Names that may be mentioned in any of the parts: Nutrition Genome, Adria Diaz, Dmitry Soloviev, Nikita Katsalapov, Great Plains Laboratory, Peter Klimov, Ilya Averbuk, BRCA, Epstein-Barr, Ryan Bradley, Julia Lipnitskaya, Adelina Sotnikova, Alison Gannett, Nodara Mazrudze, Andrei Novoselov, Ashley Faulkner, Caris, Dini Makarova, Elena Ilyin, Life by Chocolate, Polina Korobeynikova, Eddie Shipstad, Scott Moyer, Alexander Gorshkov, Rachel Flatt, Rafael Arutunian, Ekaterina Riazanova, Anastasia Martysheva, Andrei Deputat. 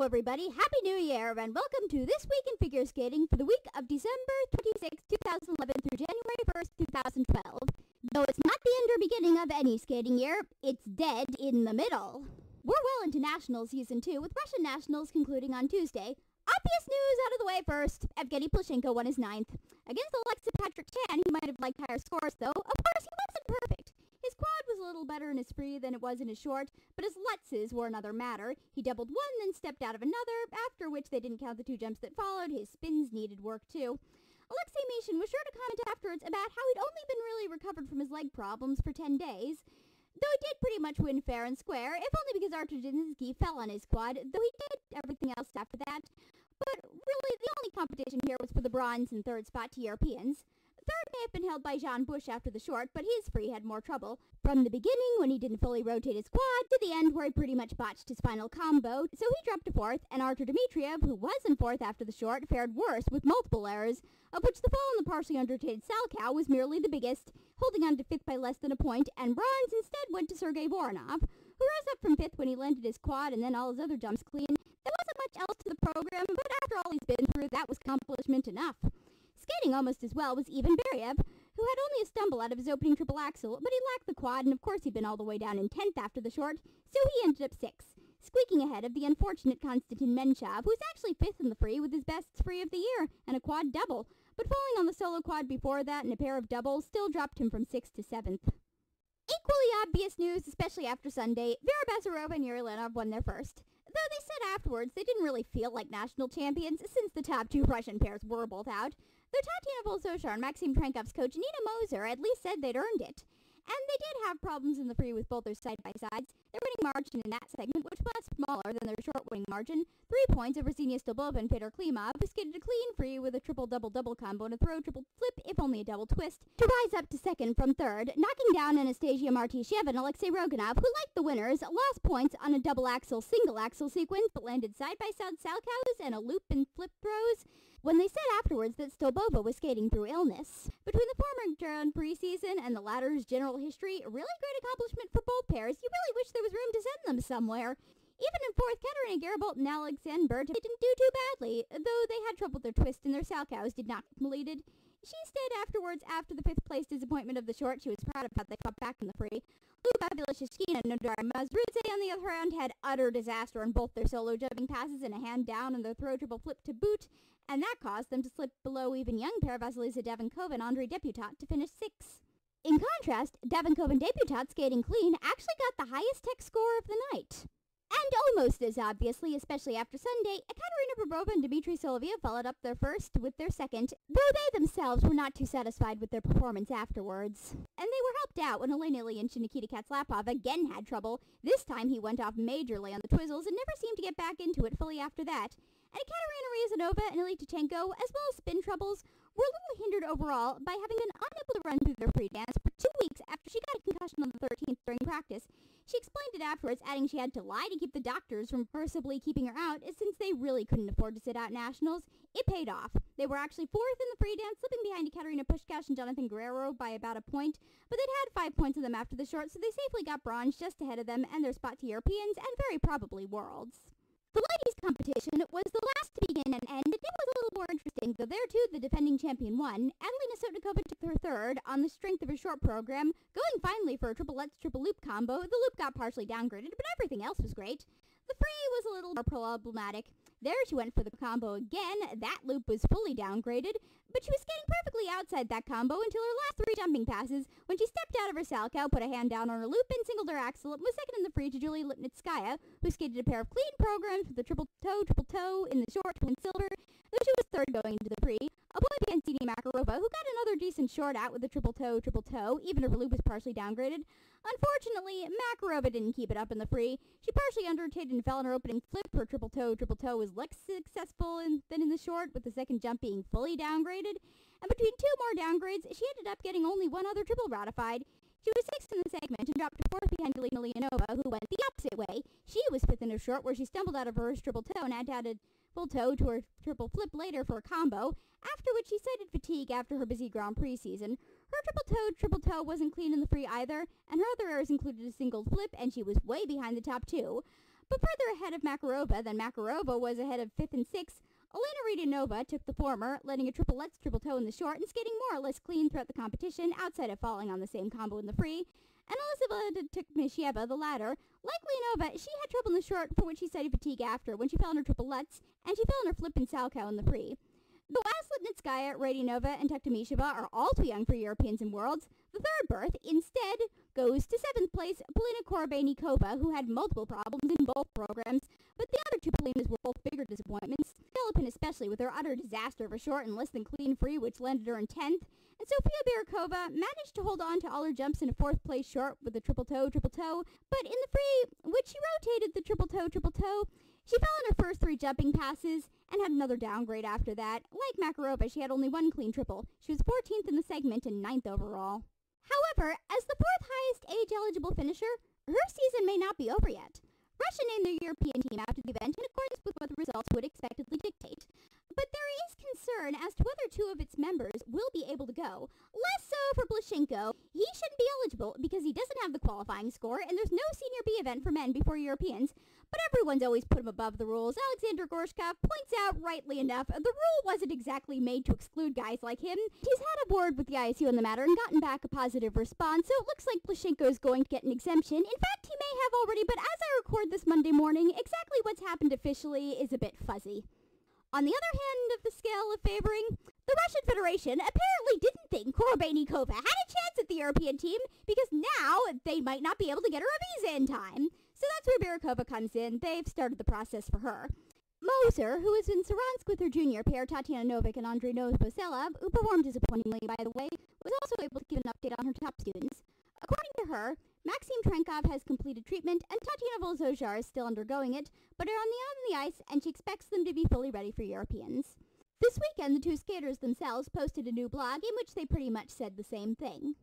Hello everybody, Happy New Year and welcome to This Week in Figure Skating for the week of December 26, 2011 through January 1st, 2012. Though it's not the end or beginning of any skating year, it's dead in the middle. We're well into National Season 2 with Russian Nationals concluding on Tuesday. Obvious news out of the way first. Evgeny Plushenko won his 9th. Against Alexa Patrick Chan, he might have liked higher scores though. Of course, he wasn't perfect. His quad was a little better in his free than it was in his short, but his lutzes were another matter. He doubled one, then stepped out of another, after which they didn't count the two jumps that followed. His spins needed work too. Alexei Mishin was sure to comment afterwards about how he'd only been really recovered from his leg problems for 10 days. Though he did pretty much win fair and square, if only because Artur Dmitriev fell on his quad, though he did everything else after that. But really, the only competition here was for the bronze and third spot to Europeans. Third may have been held by Jean Bush after the short, but his free had more trouble. From the beginning, when he didn't fully rotate his quad, to the end where he pretty much botched his final combo, so he dropped to fourth, and Artur Dmitriev, who was in fourth after the short, fared worse with multiple errors, of which the fall on the partially underrotated Sal Cow was merely the biggest, holding on to fifth by less than a point, and bronze instead went to Sergei Voronov, who rose up from fifth when he landed his quad and then all his other jumps clean. There wasn't much else to the program, but after all he's been through, that was accomplishment enough. Skating almost as well was Ivan Beriev, who had only a stumble out of his opening triple axel, but he lacked the quad and of course he'd been all the way down in 10th after the short, so he ended up 6th, squeaking ahead of the unfortunate Konstantin Menshov, who's actually 5th in the free with his best free of the year and a quad double, but falling on the solo quad before that and a pair of doubles still dropped him from 6th to 7th. Equally obvious news, especially after Sunday, Vera Basirova and Yuri Lenov won their first. Though they said afterwards they didn't really feel like national champions since the top two Russian pairs were both out, though Tatiana Volosozhar and Maxim Trenkov's coach Nina Moser at least said they'd earned it. And they did have problems in the free with both their side-by-sides. Their winning margin in that segment, which was smaller than their short winning margin, 3 points over Zhenia Stolbova and Peter Klimov, who skated a clean free with a triple-double-double combo and a throw-triple-flip, if only a double twist, to rise up to second from third, knocking down Anastasia Martysheva and Alexei Roganov, who, like the winners, lost points on a double-axel, single-axel sequence, but landed side-by-side Sal Cows and a loop and flip throws, when they said afterwards that Stolbova was skating through illness. Between the former Grand Prix season and the latter's general history, really great accomplishment for both pairs. You really wish there was room to send them somewhere. Even in fourth, Katarina Garibaldi and Alexander Berger didn't do too badly, though they had trouble with their twist and their Sal Cows did not complete it. She said afterwards, after the fifth-place disappointment of the short, she was proud of how they fought back in the free. Luba, Vilashishkin, and Nodara Mazrudze, on the other hand, had utter disaster on both their solo jumping passes and a hand down and their throw triple flip to boot, and that caused them to slip below even young pair Vasilisa Devon and Andrei Deputat to finish 6th. In contrast, Devenkov and Deputat skating clean actually got the highest tech score of the night. And almost as obviously, especially after Sunday, Ekaterina Bobrova and Dmitry Soloviev followed up their first with their second, though they themselves were not too satisfied with their performance afterwards. And they were helped out when Elena Ilyin and Nikita Katsalapov again had trouble. This time he went off majorly on the twizzles and never seemed to get back into it fully after that. And Ekaterina Riazanova and Elita Tchenko, as well as spin troubles, were a little hindered overall by having been unable to run through their free dance for 2 weeks after she got a concussion on the 13th during practice. She explained it afterwards, adding she had to lie to keep the doctors from forcibly keeping her out, since they really couldn't afford to sit out nationals. It paid off. They were actually 4th in the free dance, slipping behind Ekaterina Pushkash and Jonathan Guerrero by about a point, but they'd had 5 points of them after the short, so they safely got bronze just ahead of them and their spot to Europeans, and very probably worlds. The ladies' competition was the last to begin and end, and it was a little more interesting, though there too the defending champion won. Adelina Sotnikova took her third on the strength of her short program, going finally for a triple-lutz triple-loop combo. The loop got partially downgraded, but everything else was great. The free was a little more problematic. There she went for the combo again. That loop was fully downgraded, but she was skating perfectly outside that combo until her last three jumping passes, when she stepped out of her Sal Cow, put a hand down on her loop, and singled her axel, and was second in the free to Julia Lipnitskaya, who skated a pair of clean programs with the triple-toe in the short and silver, though she was third going into the free. A point behind Dini Makarova, who got another decent short out with the triple-toe, even if her loop was partially downgraded. Unfortunately, Makarova didn't keep it up in the free. She partially underrotated and fell in her opening flip. Her triple-toe was less successful than in the short, with the second jump being fully downgraded. And between two more downgrades, she ended up getting only one other triple ratified. She was 6th in the segment and dropped to 4th behind Elena Ilyin, who went the opposite way. She was 5th in her short, where she stumbled out of her triple-toe and had a full toe to her triple-flip later for a combo, after which she cited fatigue after her busy Grand Prix season. Her triple-toe wasn't clean in the free either, and her other errors included a single flip, and she was way behind the top two. but further ahead of Makarova than Makarova was ahead of 5th and 6th. Elena Riazanova took the former, letting a triple-lets triple-toe in the short and skating more or less clean throughout the competition outside of falling on the same combo in the free, and Elizabeth took Mishieva the latter. Like Leonova, she had trouble in the short for which she cited fatigue after when she fell in her triple-lets, and she fell in her flip and Sal Cow in the free. The last Lipnitskaya, Radionova, and Tuktamisheva are all too young for Europeans and Worlds. The third berth, instead, goes to 7th place, Polina Korobeynikova, who had multiple problems in both programs, but the other two Polinas were both bigger disappointments, Philippine especially with her utter disaster of a short and less than clean free which landed her in 10th, and Sofia Birakova managed to hold on to all her jumps in a 4th place short with a triple-toe, but in the free, which she rotated the triple-toe, she fell in her first three jumping passes and had another downgrade after that. Like Makarova, she had only one clean triple. She was 14th in the segment and 9th overall. However, as the fourth highest age-eligible finisher, her season may not be over yet. Russia named their European team after the event in accordance with what the results would expectedly dictate. But there is concern as to whether two of its members will be able to go. Less so for Plushenko. He shouldn't be eligible because he doesn't have the qualifying score and there's no Senior B event for men before Europeans. But everyone's always put him above the rules. Alexander Gorshkov points out, rightly enough, the rule wasn't exactly made to exclude guys like him. He's had a word with the ISU on the matter and gotten back a positive response, so it looks like Plushenko is going to get an exemption. In fact, he may have already, but as I record this Monday morning, exactly what's happened officially is a bit fuzzy. On the other hand of the scale of favoring, the Russian Federation apparently didn't think Korobeynikova had a chance at the European team because now they might not be able to get her a visa in time. So that's where Birakova comes in. They've started the process for her. Moser, who is in Saransk with her junior pair Tatiana Novik and Andrei Novoselov, who performed disappointingly by the way, was also able to give an update on her top students. According to her, Maxim Trenkov has completed treatment, and Tatiana Volosozhar is still undergoing it, but are on the ice, and she expects them to be fully ready for Europeans. This weekend, the two skaters themselves posted a new blog in which they pretty much said the same thing.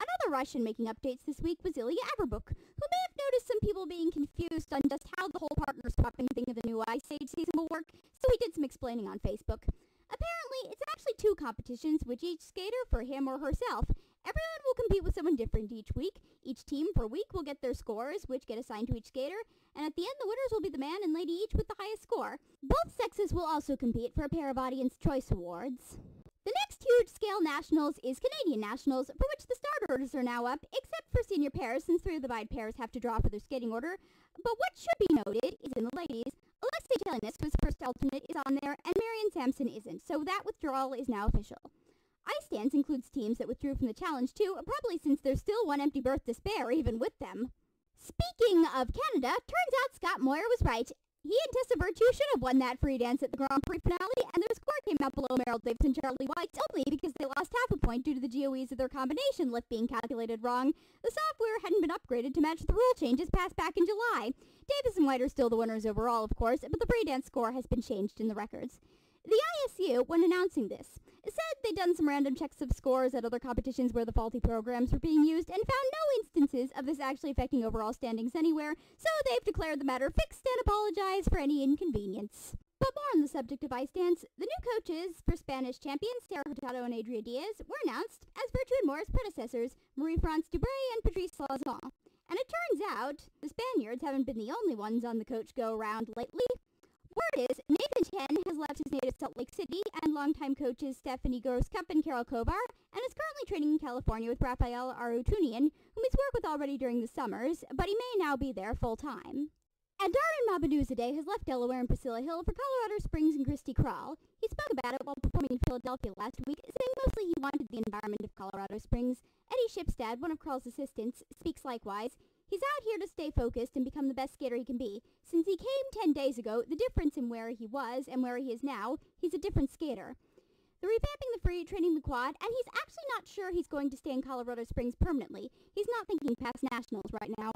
Another Russian making updates this week was Ilya Averbuk, who may have noticed some people being confused on just how the whole partner swapping thing of the new Ice Age season will work, so he did some explaining on Facebook. Apparently, it's actually two competitions, with each skater for him or herself. Everyone will compete with someone different each week. Each team per week will get their scores, which get assigned to each skater, and at the end the winners will be the man and lady each with the highest score. Both sexes will also compete for a pair of Audience Choice Awards. The next huge scale nationals is Canadian nationals, for which the start orders are now up, except for senior pairs since three of the bide pairs have to draw for their skating order. But what should be noted is in the ladies, Alexei Telenisk, whose first alternate, is on there, and Marion Sampson isn't, so that withdrawal is now official. Ice dance includes teams that withdrew from the challenge too, probably since there's still one empty berth to spare even with them. Speaking of Canada, turns out Scott Moyer was right. He and Tessa Virtue should have won that free dance at the Grand Prix finale, and their score came out below Merrill Davis and Charlie White's only because they lost half a point due to the GOEs of their combination lift being calculated wrong. The software hadn't been upgraded to match the rule changes passed back in July. Davis and White are still the winners overall, of course, but the free dance score has been changed in the records. The ISU, when announcing this, said they'd done some random checks of scores at other competitions where the faulty programs were being used and found no instances of this actually affecting overall standings anywhere, so they've declared the matter fixed and apologized for any inconvenience. But more on the subject of ice dance, the new coaches for Spanish champions Sarah Hurtado and Adria Diaz were announced as Virtue and Moore's predecessors, Marie-France Dubray and Patrice Salazon. And it turns out the Spaniards haven't been the only ones on the coach go-around lately. Word is, Nathan Chen has left his native Salt Lake City and longtime coaches Stephanie Gross-Kupp and Carol Kovar, and is currently training in California with Rafael Arutunian, whom he's worked with already during the summers, but he may now be there full-time. And Darren Mabeduzadeh has left Delaware and Priscilla Hill for Colorado Springs and Christy Krall. He spoke about it while performing in Philadelphia last week, saying mostly he wanted the environment of Colorado Springs. Eddie Shipstad, one of Krall's assistants, speaks likewise. He's out here to stay focused and become the best skater he can be. Since he came 10 days ago, the difference in where he was and where he is now, he's a different skater. They're revamping the free, training the quad, and he's actually not sure he's going to stay in Colorado Springs permanently. He's not thinking past nationals right now.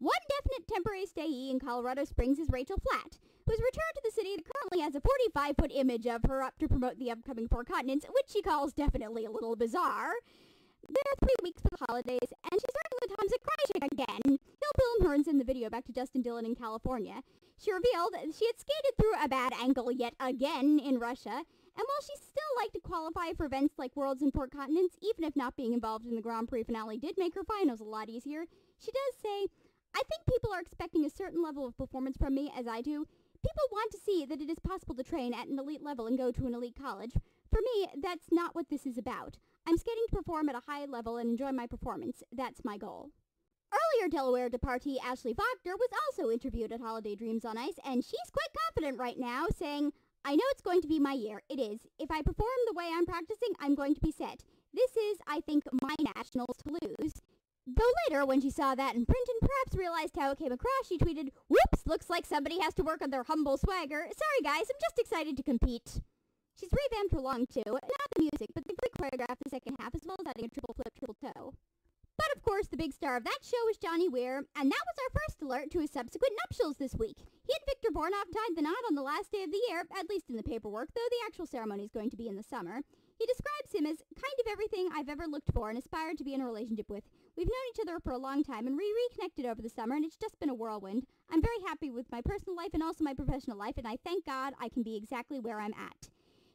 One definite temporary stayee in Colorado Springs is Rachel Flatt, who has returned to the city that currently has a 45-foot image of her up to promote the upcoming Four Continents, which she calls definitely a little bizarre. There are 3 weeks for the holidays, and she's starting with Tomczyk Krycek again. He'll film her and send the video back to Justin Dillon in California. She revealed she had skated through a bad ankle yet again in Russia, and while she still liked to qualify for events like Worlds and Four Continents, even if not being involved in the Grand Prix finale did make her finals a lot easier, she does say, I think people are expecting a certain level of performance from me, as I do. People want to see that it is possible to train at an elite level and go to an elite college. For me, that's not what this is about. I'm skating to perform at a high level and enjoy my performance. That's my goal. Earlier Delaware departee Ashley Faulkner was also interviewed at Holiday Dreams on Ice, and she's quite confident right now, saying, I know it's going to be my year. It is. If I perform the way I'm practicing, I'm going to be set. This is, I think, my nationals to lose. Though later, when she saw that in print and perhaps realized how it came across, she tweeted, whoops, looks like somebody has to work on their humble swagger. Sorry guys, I'm just excited to compete. She's revamped her long two, not the music, but the great choreograph the second half, as well as adding a triple flip, triple toe. But of course, the big star of that show was Johnny Weir, and that was our first alert to his subsequent nuptials this week. He and Viktor Bornov tied the knot on the last day of the year, at least in the paperwork, though the actual ceremony is going to be in the summer. He describes him as kind of everything I've ever looked for and aspired to be in a relationship with. We've known each other for a long time, and we reconnected over the summer, and it's just been a whirlwind. I'm very happy with my personal life and also my professional life, and I thank God I can be exactly where I'm at.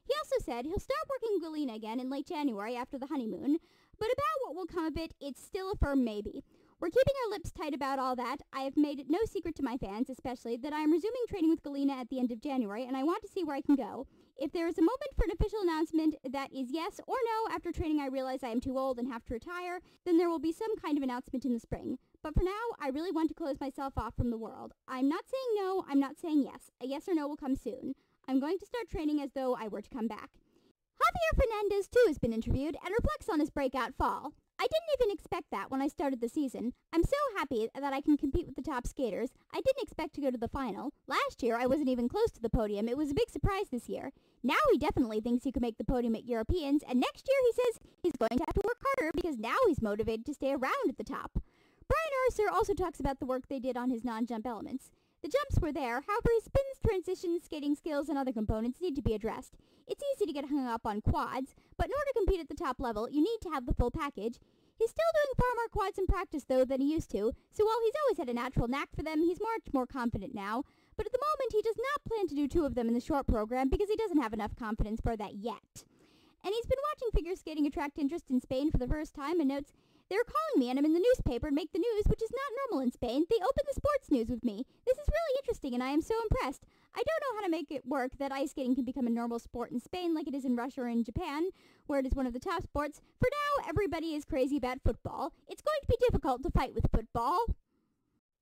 He also said he'll start working with Galina again in late January after the honeymoon, but about what will come of it, it's still a firm maybe. We're keeping our lips tight about all that. I have made it no secret to my fans, especially, that I am resuming training with Galina at the end of January, and I want to see where I can go. If there is a moment for an official announcement that is yes or no after training I realize I am too old and have to retire, then there will be some kind of announcement in the spring. But for now, I really want to close myself off from the world. I'm not saying no, I'm not saying yes. A yes or no will come soon. I'm going to start training as though I were to come back. Javier Fernandez, too, has been interviewed and reflects on his breakout fall. I didn't even expect that when I started the season. I'm so happy that I can compete with the top skaters. I didn't expect to go to the final. Last year, I wasn't even close to the podium. It was a big surprise this year. Now he definitely thinks he could make the podium at Europeans, and next year he says he's going to have to work harder because now he's motivated to stay around at the top. Brian Urser also talks about the work they did on his non-jump elements. The jumps were there, however his spins, transitions, skating skills, and other components need to be addressed. It's easy to get hung up on quads, but in order to compete at the top level, you need to have the full package. He's still doing far more quads in practice, though, than he used to, so while he's always had a natural knack for them, he's much more confident now. But at the moment, he does not plan to do two of them in the short program because he doesn't have enough confidence for that yet. And he's been watching figure skating attract interest in Spain for the first time and notes, they're calling me and I'm in the newspaper and make the news, which is not normal in Spain. They open the sports news with me. This is really interesting and I am so impressed. I don't know how to make it work that ice skating can become a normal sport in Spain like it is in Russia or in Japan, where it is one of the top sports. For now, everybody is crazy about football. It's going to be difficult to fight with football.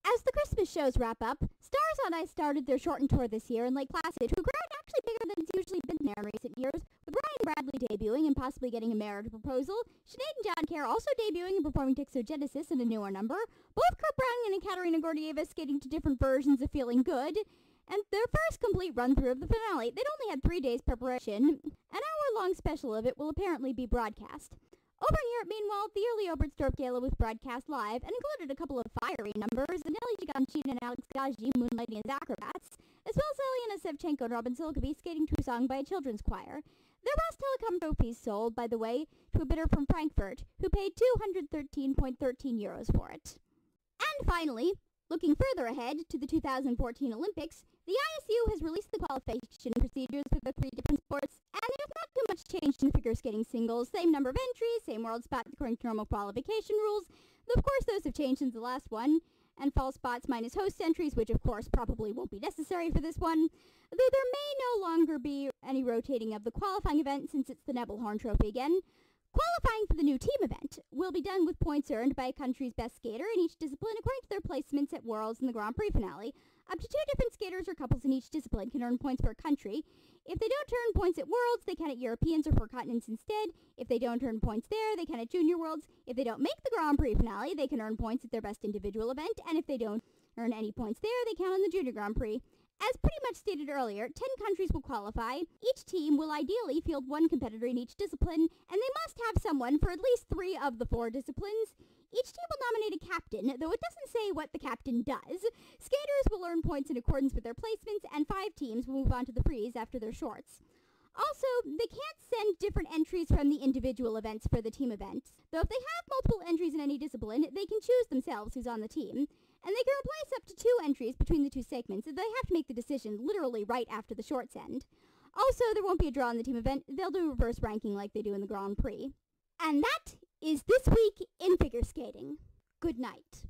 As the Christmas shows wrap up, Stars on Ice started their shortened tour this year in Lake Placid, to a crowd actually bigger than it's usually been there in recent years, with Ryan Bradley debuting and possibly getting a marriage proposal, Sinead and John Kerr also debuting and performing Texogenesis in a newer number, both Kurt Browning and Katerina Gordieva skating to different versions of Feeling Good, and their first complete run-through of the finale. They'd only had 3 days preparation. An hour-long special of it will apparently be broadcast. Over in Europe, meanwhile, the early Oberstdorf Gala was broadcast live and included a couple of fiery numbers, and Nelly Giganchin and Alex Gaggi moonlighting as acrobats, as well as Elena Sevchenko and Robin Silkeby skating to a song by a children's choir. There was telecom trophies sold, by the way, to a bidder from Frankfurt, who paid €213.13 for it. And finally, looking further ahead to the 2014 Olympics, the ISU has released the qualification procedures for the three different sports, and there's not too much change in figure skating singles. Same number of entries, same world spot according to normal qualification rules, though of course those have changed since the last one, and false spots minus host entries, which of course probably won't be necessary for this one, though there may no longer be any rotating of the qualifying event since it's the Nebelhorn Trophy again. Qualifying for the new team event will be done with points earned by a country's best skater in each discipline according to their placements at Worlds and the Grand Prix finale. Up to 2 different skaters or couples in each discipline can earn points per country. If they don't earn points at Worlds, they count at Europeans or 4 continents instead. If they don't earn points there, they count at Junior Worlds. If they don't make the Grand Prix finale, they can earn points at their best individual event, and if they don't earn any points there, they count on the Junior Grand Prix. As pretty much stated earlier, 10 countries will qualify. Each team will ideally field 1 competitor in each discipline, and they must have someone for at least 3 of the 4 disciplines. Each team will nominate a captain, though it doesn't say what the captain does. Skaters will earn points in accordance with their placements, and 5 teams will move on to the frees after their shorts. Also, they can't send different entries from the individual events for the team events, though if they have multiple entries in any discipline, they can choose themselves who's on the team. And they can replace up to 2 entries between the 2 segments, and they have to make the decision literally right after the shorts end. Also, there won't be a draw in the team event. They'll do reverse ranking like they do in the Grand Prix. And that is this week in figure skating. Good night.